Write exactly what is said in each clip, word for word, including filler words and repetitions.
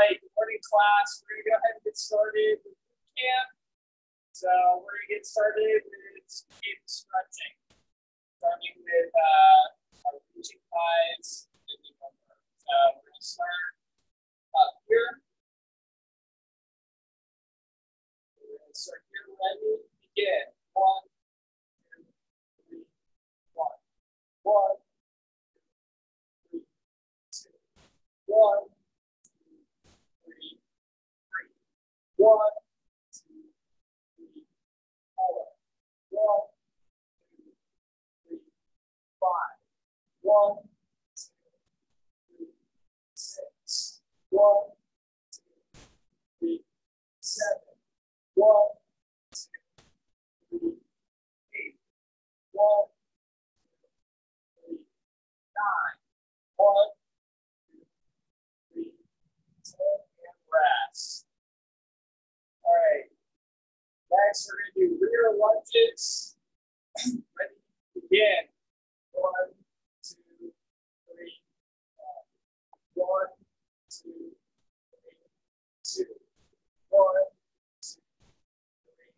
right, good morning class. We're going to go ahead and get started with boot camp. So we're going to get started with some stretching, starting with uh, our reaching thighs. So we're going to start up here. We're going to start here. Ready? Begin. One, two, three, one, one. One, two, three, three. One, two, three, four. One, two, three, five. One, two, three, six. One, two, three, seven. One, two, three, eight. One, two, three, nine. One. Rest. All right. Next, we're going to do rear lunges. Ready? Begin. One, two, three. Five. One, two, three, two. One, two, three,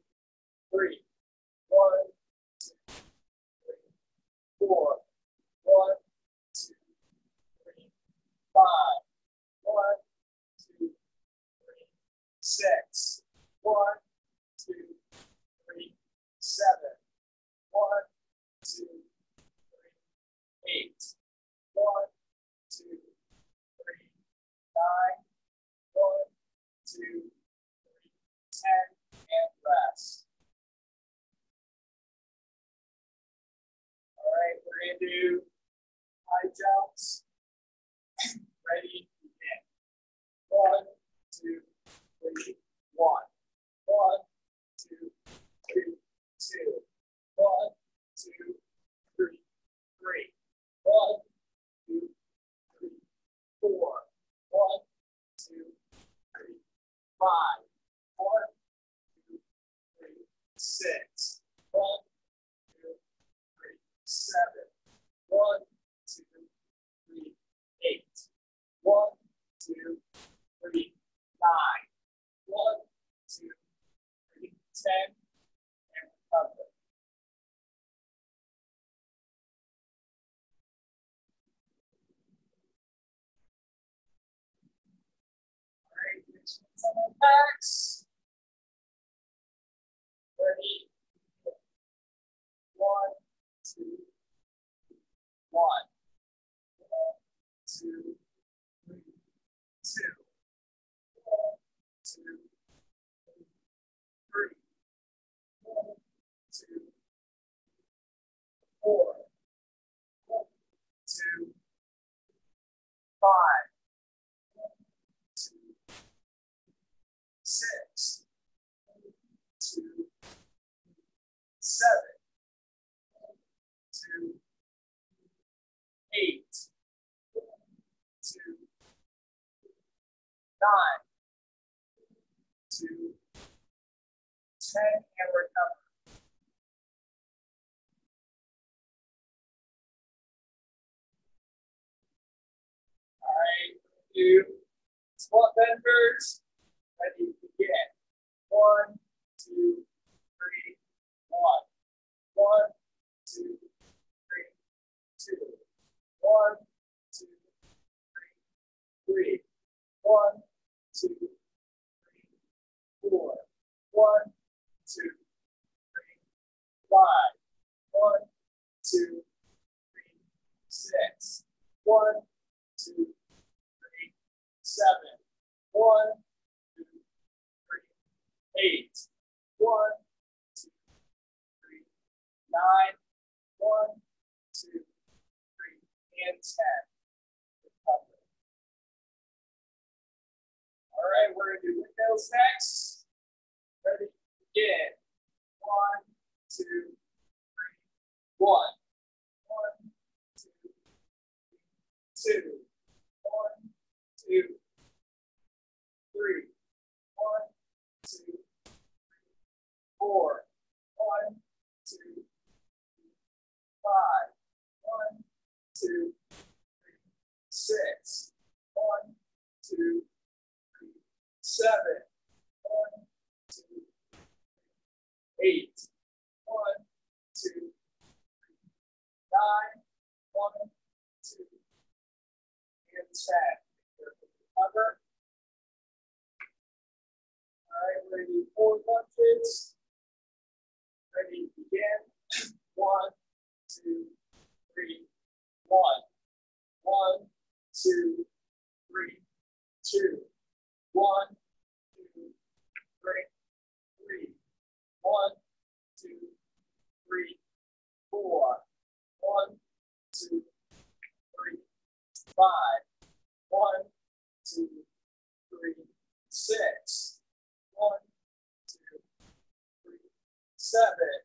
three. One, two, three, four. One, two, three, five. One. Six, one, two, three, seven, one, two, three, eight, one, two, three, nine, one, two, three, ten, and rest. All right, we're going to do high jumps. Ready? Begin. One, two, three, one, one, two, three, two, one, two, three, three, one, two, three, four, one, two, three, five, one, two, three, six, one, two, three, seven, one, two, three, eight, one, two, three, nine. One, two, three, ten, and recover. All right, next one's on our backs. Ready? One, two, one, one, two, three, two. Two, three, one, two, four, one, two, five, one, two, six, one, two, seven, one, two, eight, one, two, nine. Two, ten, and recover. All right, do squat benders. Ready? Begin. One, two, three, one. One, two, three, two. One, two, three, three. One, two. Four, one, two, three, five, one, two, three, six, one, two, three, seven, one, two, three, eight, one, two, three, nine, one, two, three, and ten. All right, we're going to do windmills next. Ready? Begin. One, two, three, one. One, two, two. One, two, three. One, two, three, four. One, two, five. One, two, three, six. One, two, seven, one, two, eight, one, two, nine, one, two, and ten. Cover. All right, we're gonna do four lunges. Ready, begin. One, two, three, one. One, two, three, two. One, two, three, three. One, two, three, four. One, two, three, five. One, two, three, six. One, two, three, seven.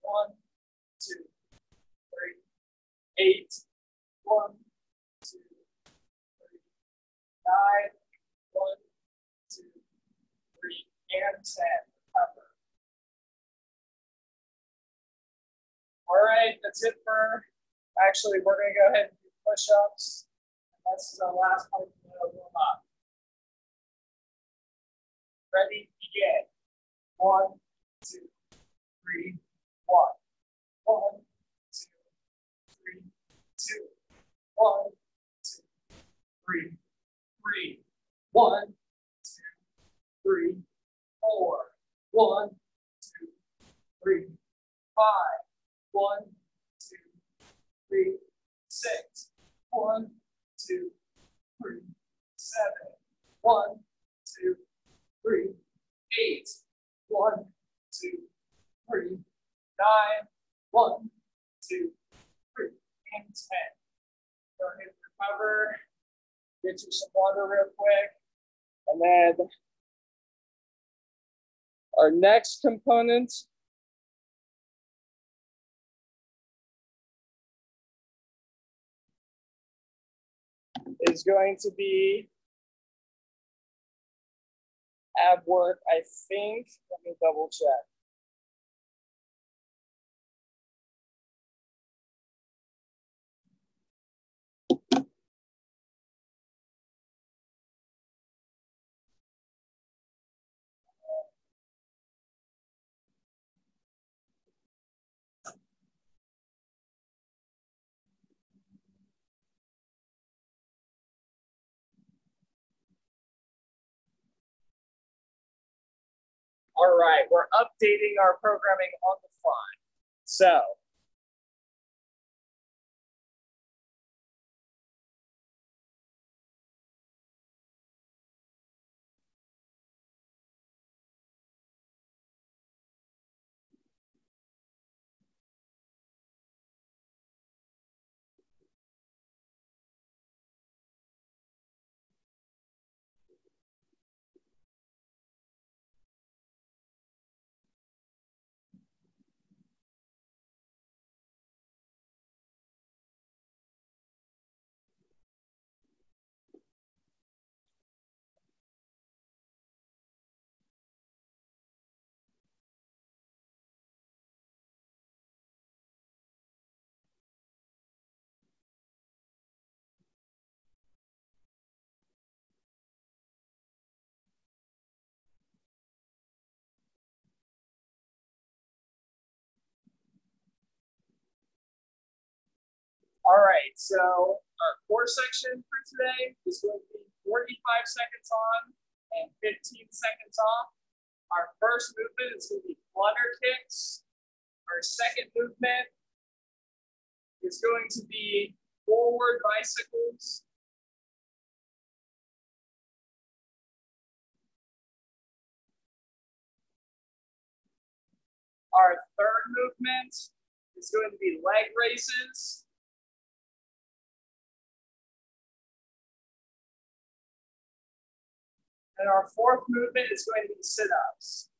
One, two, three, eight. One, two, three, nine. One, two, three, and ten. Recover. All right, that's it for. Actually, we're going to go ahead and do push-ups. This is our last one. Ready? Begin. One, two, three, one. One, two, three, two. One, two, three, three. One, two, three, four. One, two, three, five. One, two, three, six. One, two, three, seven. One, two, three, eight. One, two, three, nine. One, two, three, and ten. Go ahead and recover. Get you some water real quick. And then our next component is going to be ab work, I think. Let me double check. All right, we're updating our programming on the fly. So, all right, so our core section for today is going to be forty-five seconds on and fifteen seconds off. Our first movement is going to be flutter kicks. Our second movement is going to be forward bicycles. Our third movement is going to be leg raises. And our fourth movement is going to be sit-ups.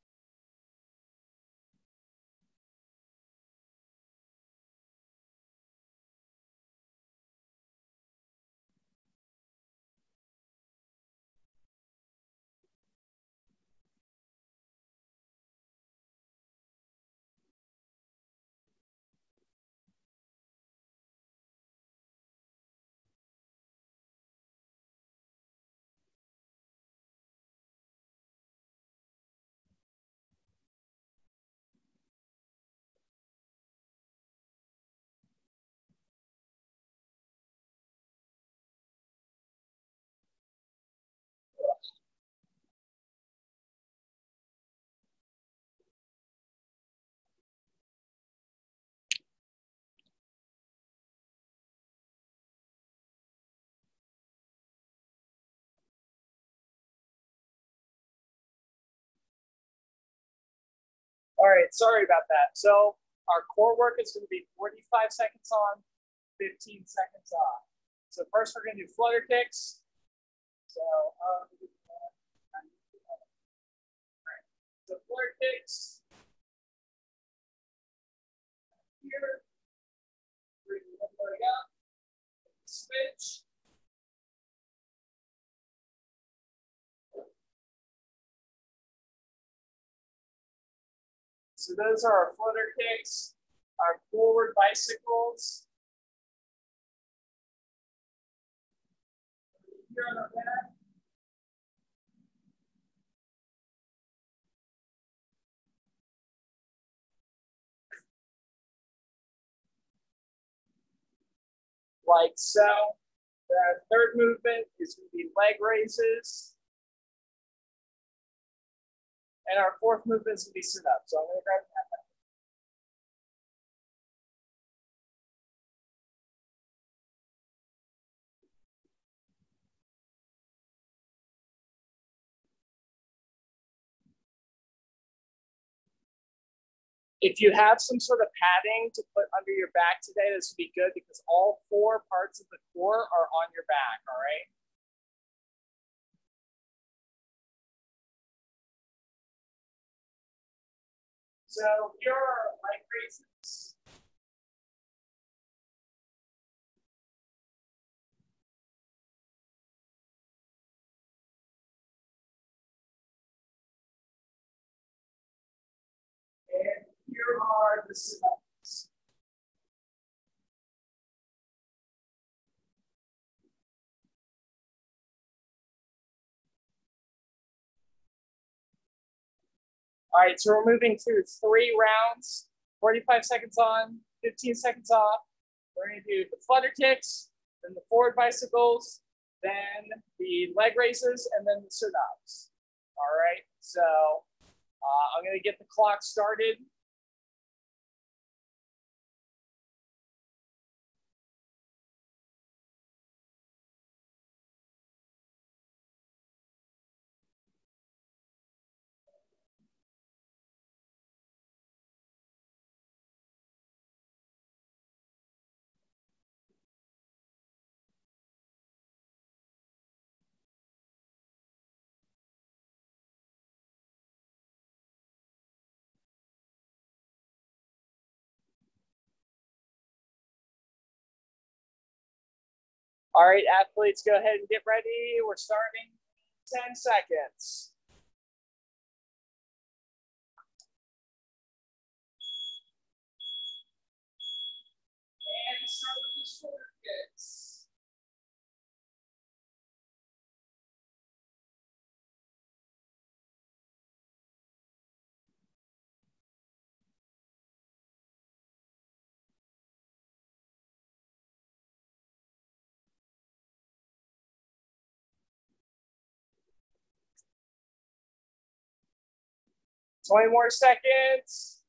All right, sorry about that. So our core work is going to be forty-five seconds on, fifteen seconds off. So first we're going to do flutter kicks. So, um, all right. So flutter kicks. Here, bring one leg up, switch. So those are our flutter kicks, our forward bicycles. Here on our back. Like so. The third movement is going to be leg raises. And our fourth movement is going to be sit-up. So I'm going to grab that. If you have some sort of padding to put under your back today, this would be good because all four parts of the core are on your back, all right? So here are our leg raises. And here are the sit-ups. All right, so we're moving through three rounds, forty-five seconds on, fifteen seconds off. We're gonna do the flutter kicks, then the forward bicycles, then the leg raises, and then the sit-ups. All right, so uh, I'm gonna get the clock started. All right, athletes, go ahead and get ready. We're starting in ten seconds. And start with the shoulder kicks. twenty more seconds.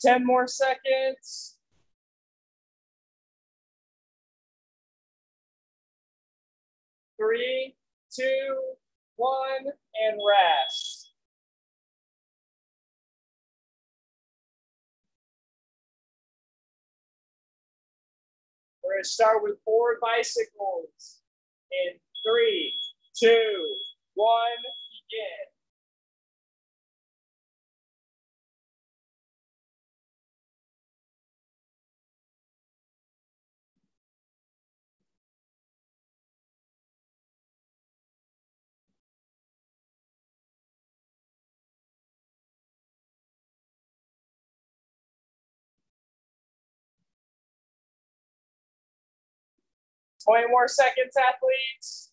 ten more seconds. Three, two, one, and rest. We're going to start with four bicycles in three, two, one, begin. twenty more seconds, athletes.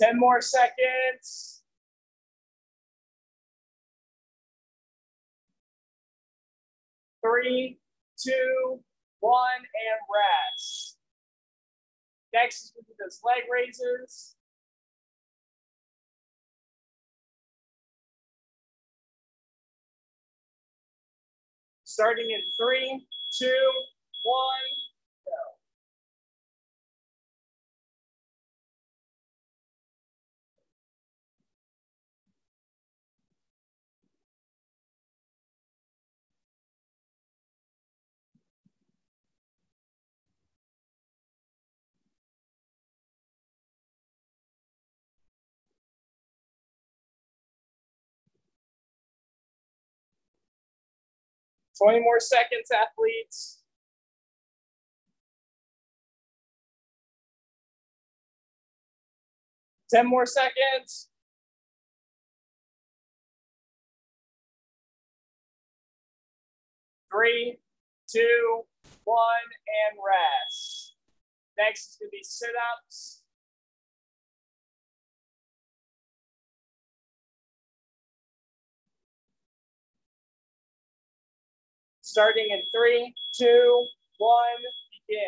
ten more seconds. Three, two, one, and rest. Next is we do those leg raises. starting in three, two, one, go. twenty more seconds, athletes. ten more seconds. Three, two, one, and rest. Next is gonna be sit-ups. Starting in three, two, one, begin.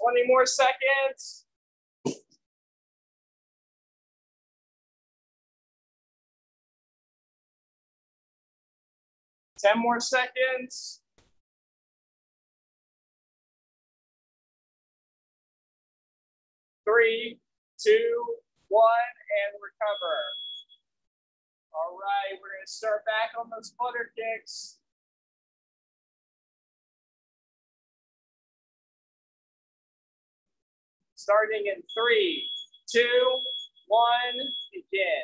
twenty more seconds. ten more seconds. Three, two, one, and recover. All right, we're gonna start back on those flutter kicks. Starting in three, two, one, begin.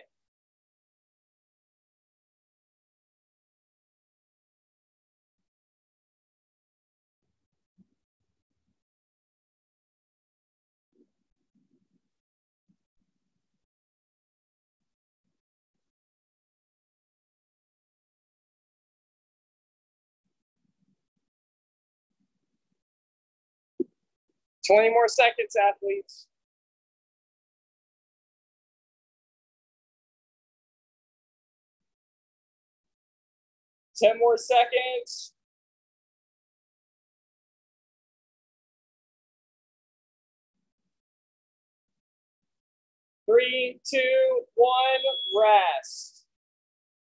twenty more seconds, athletes. ten more seconds. Three, two, one, rest.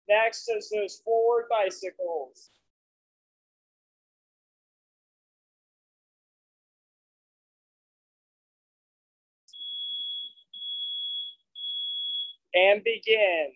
Next is those forward bicycles. And begin.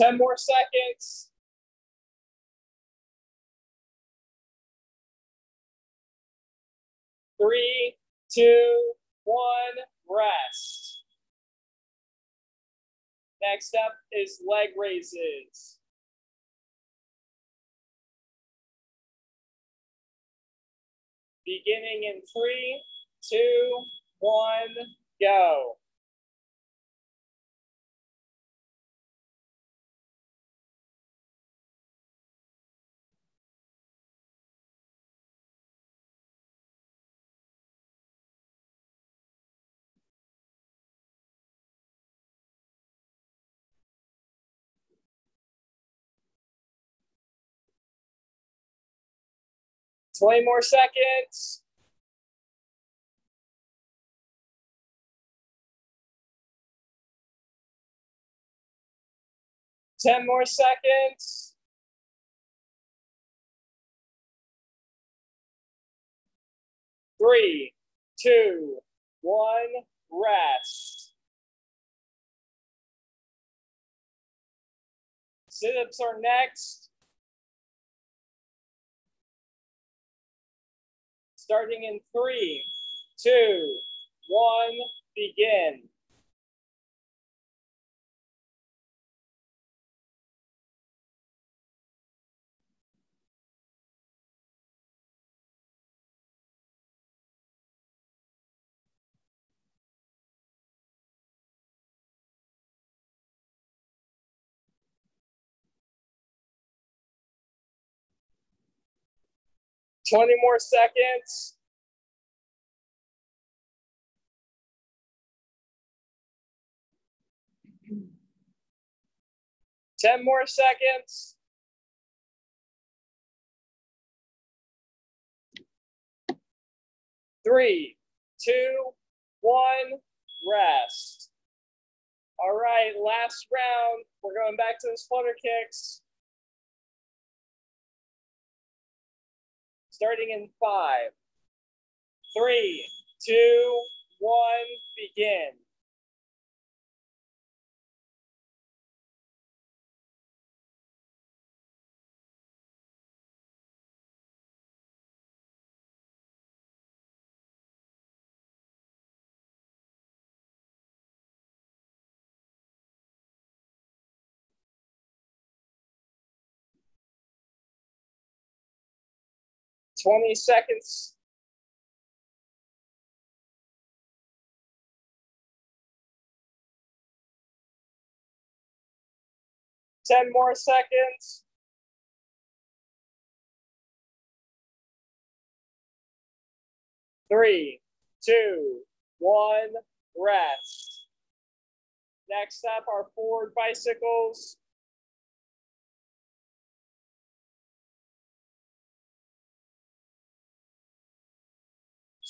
ten more seconds. Three, two, one, rest. Next up is leg raises. Beginning in three, two, one, go. twenty more seconds. ten more seconds. Three, two, one, rest. Sit-ups are next. starting in three, two, one, begin. twenty more seconds. ten more seconds. Three, two, one, rest. All right, last round. We're going back to the flutter kicks. Starting in five, three, two, one, begin. twenty seconds. ten more seconds. Three, two, one, rest. Next up, our forward bicycles.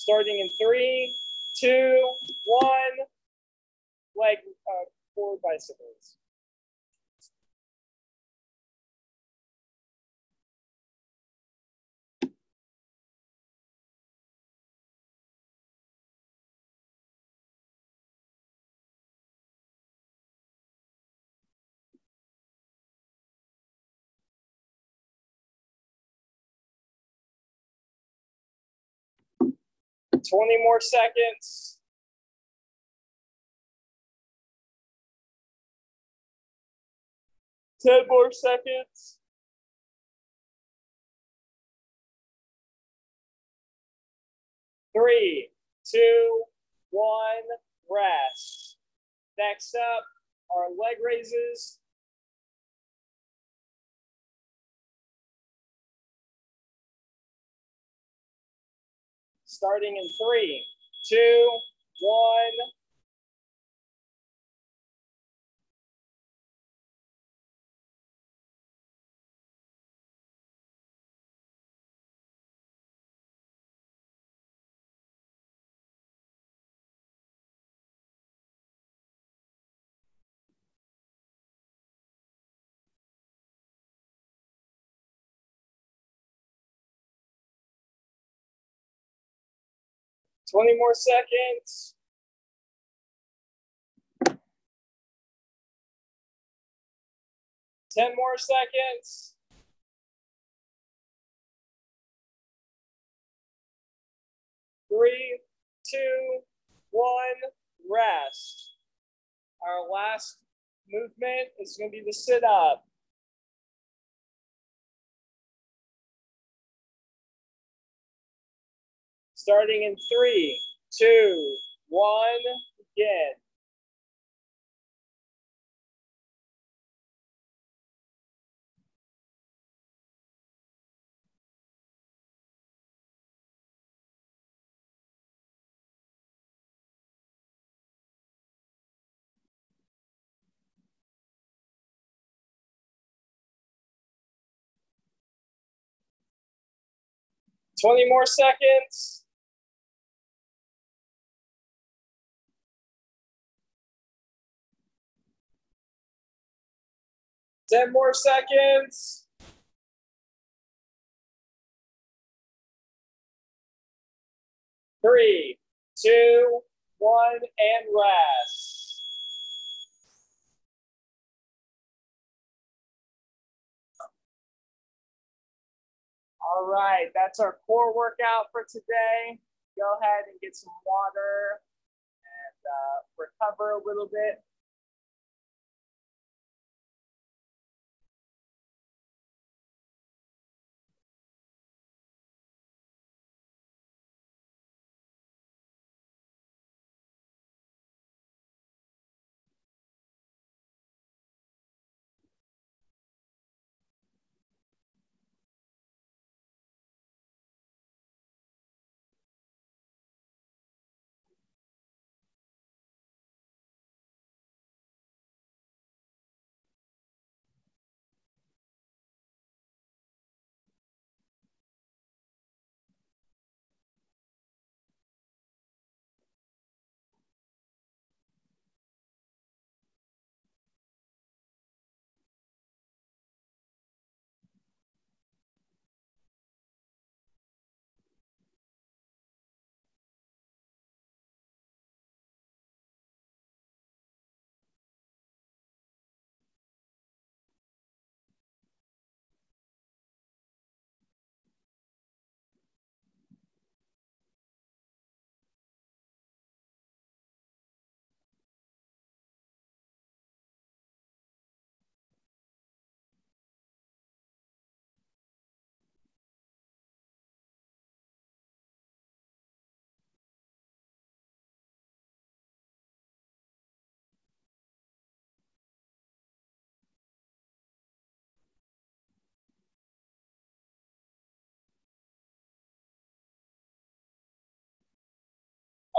Starting in three, two, one, leg uh, forward bicycles. twenty more seconds. ten more seconds. Three, two, one, rest. Next up, our leg raises. Starting in three, two, one. twenty more seconds. ten more seconds. Three, two, one, rest. Our last movement is going to be the sit up. Starting in three, two, one, begin. twenty more seconds. ten more seconds. Three, two, one, and rest. All All right, that's our core workout for today. Go ahead and get some water and uh, recover a little bit.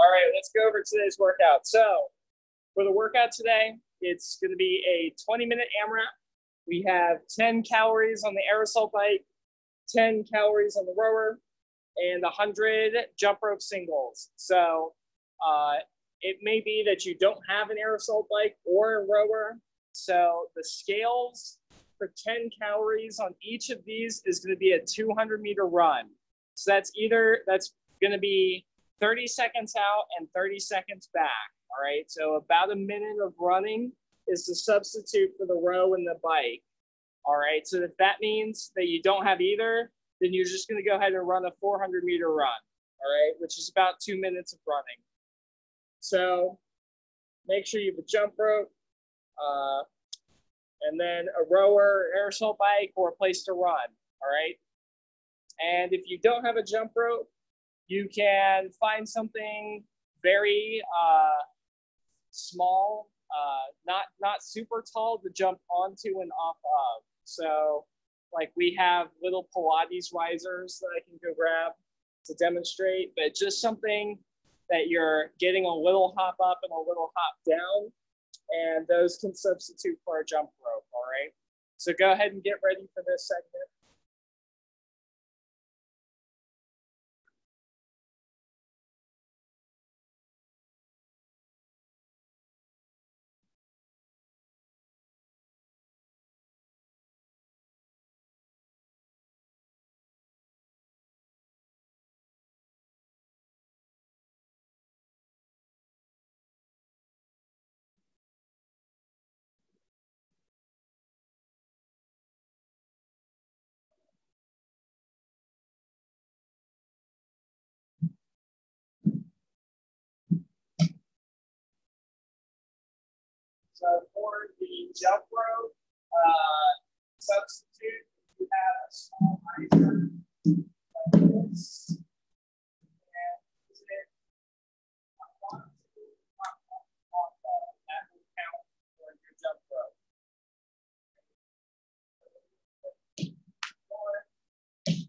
All right, let's go over today's workout. So for the workout today, it's gonna be a twenty minute AMRAP. We have ten calories on the aerosol bike, ten calories on the rower, and one hundred jump rope singles. So uh, it may be that you don't have an aerosol bike or a rower. So the scales for ten calories on each of these is gonna be a two hundred meter run. So that's either, that's gonna be thirty seconds out and thirty seconds back, all right? So about a minute of running is the substitute for the row and the bike, all right? So if that means that you don't have either, then you're just gonna go ahead and run a four hundred meter run, all right? Which is about two minutes of running. So make sure you have a jump rope, uh, and then a rower, aerosol bike, or a place to run, all right? And if you don't have a jump rope, you can find something very uh, small, uh, not, not super tall, to jump onto and off of. So like we have little Pilates risers that I can go grab to demonstrate, but just something that you're getting a little hop up and a little hop down, and those can substitute for a jump rope, all right? So go ahead and get ready for this segment. So for the jump rope uh, substitute, you have a small riser like this, and use it on one, two, pop up on the that will count for your jump rope. One, two,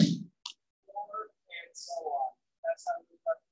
three, four, and so on. That's how we work.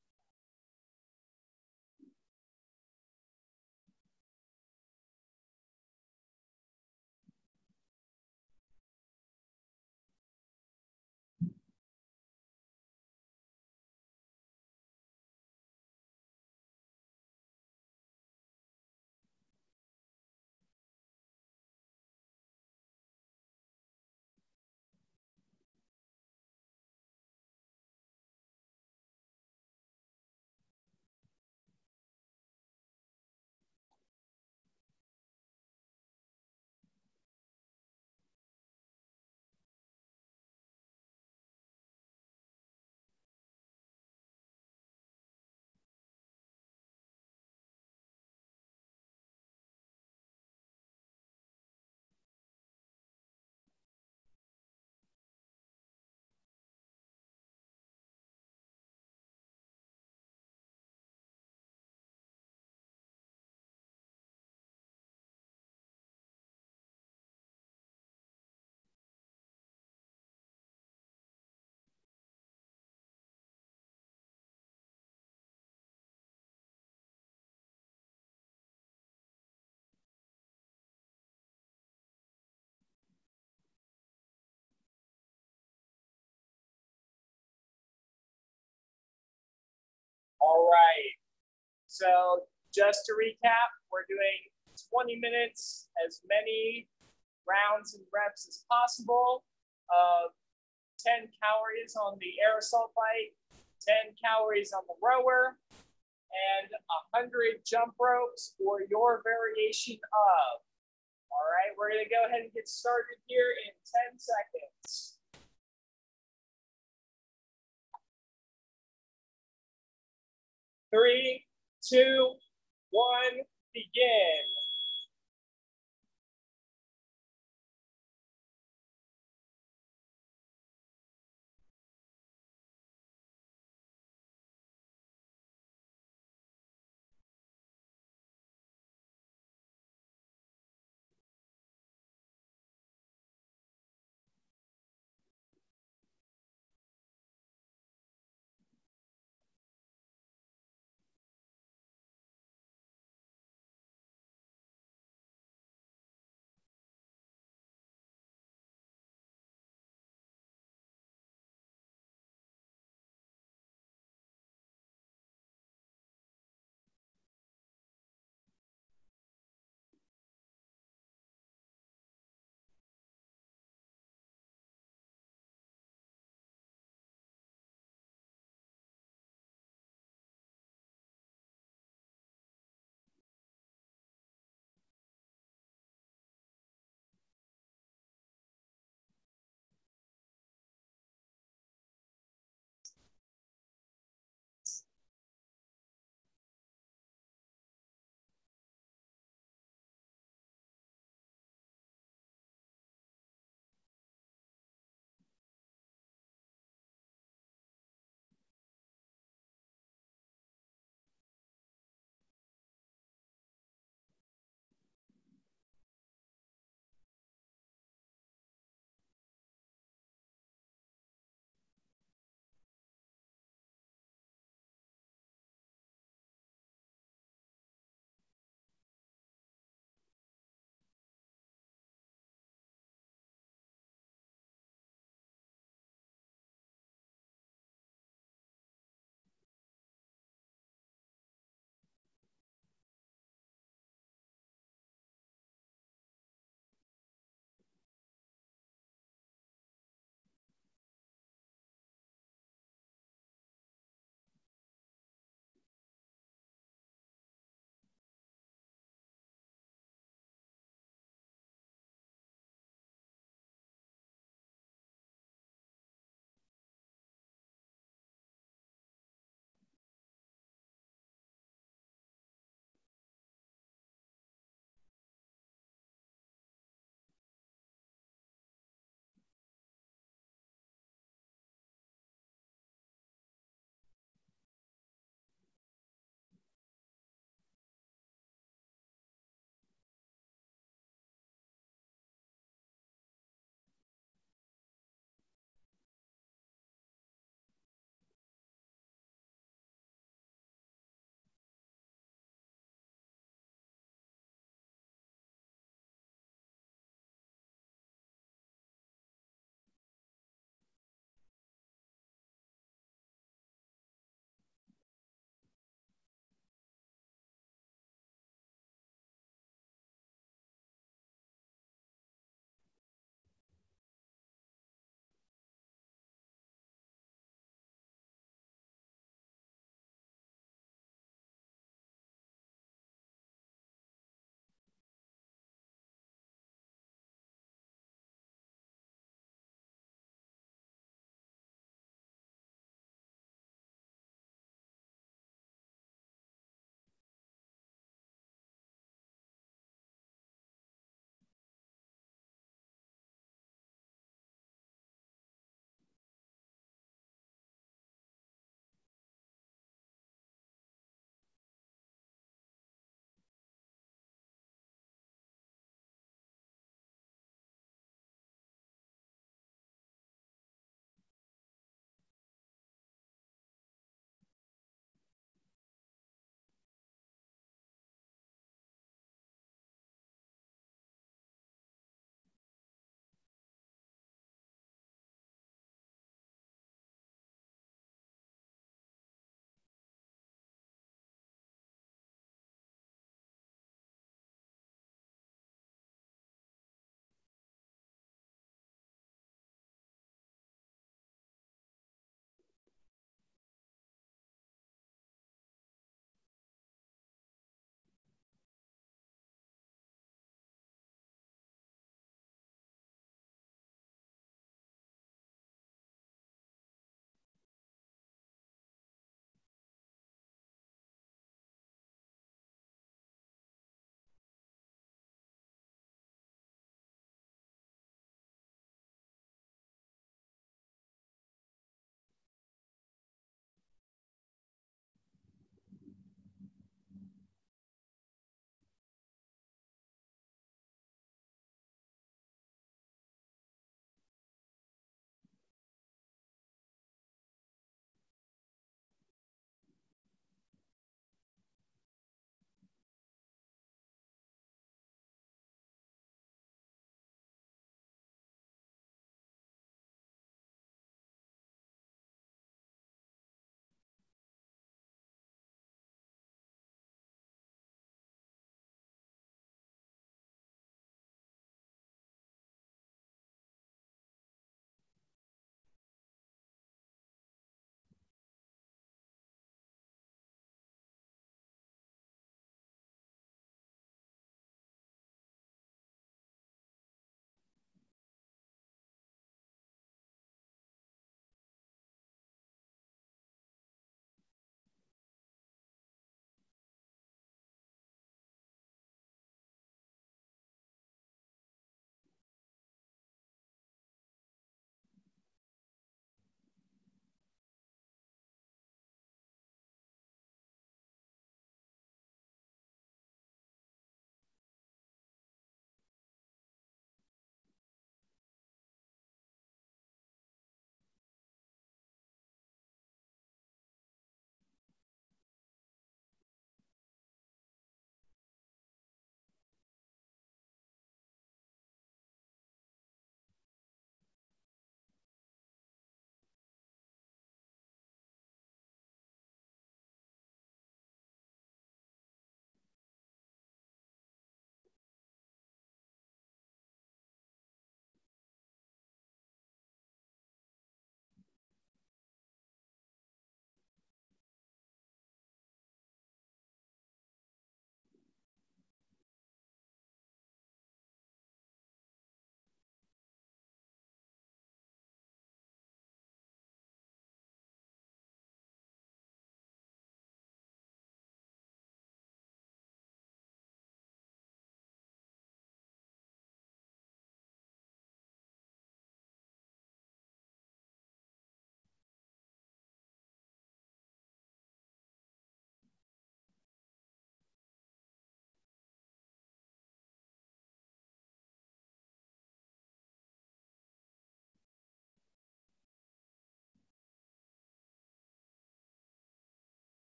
All right. So just to recap, we're doing twenty minutes, as many rounds and reps as possible of ten calories on the aerosol bike, ten calories on the rower, and one hundred jump ropes or your variation of. All right, we're gonna go ahead and get started here in ten seconds. Three, two, one, begin.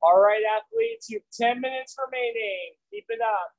All right, athletes, you have ten minutes remaining. Keep it up.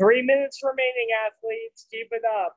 Three minutes remaining, athletes. Keep it up.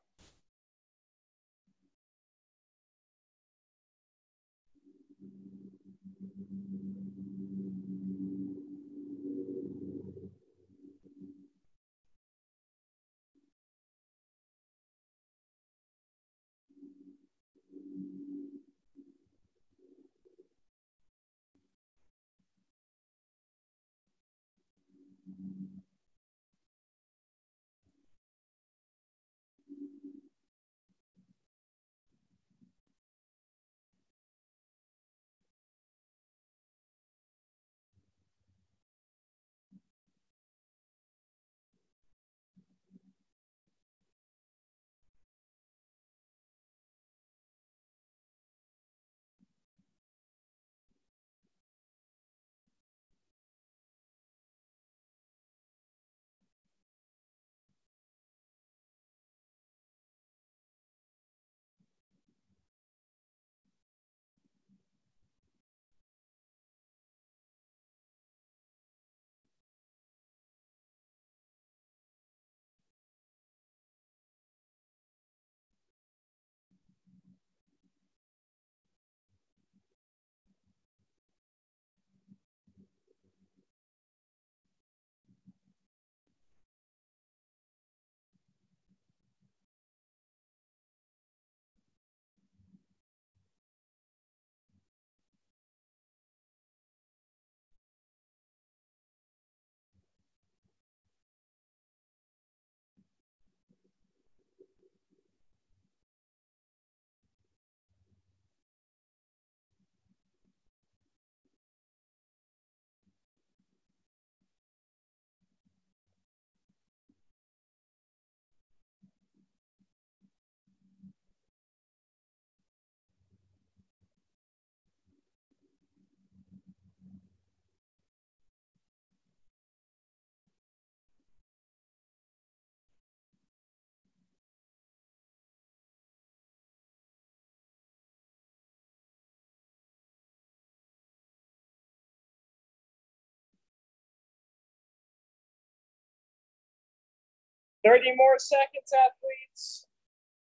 thirty more seconds, athletes.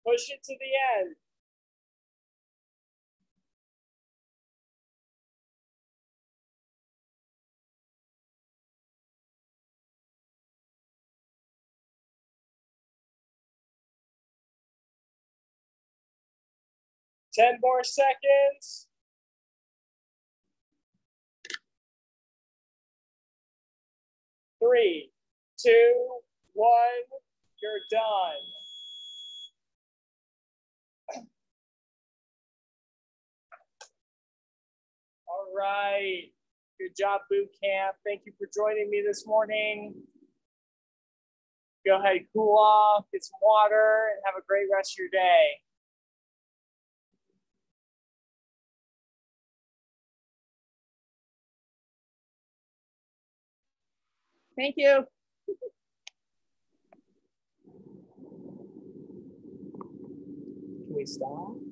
Push it to the end. ten more seconds. Three, two, one, you're done. All right. Good job, boot camp. Thank you for joining me this morning. Go ahead, cool off, get some water, and have a great rest of your day. Thank you. Can we stop?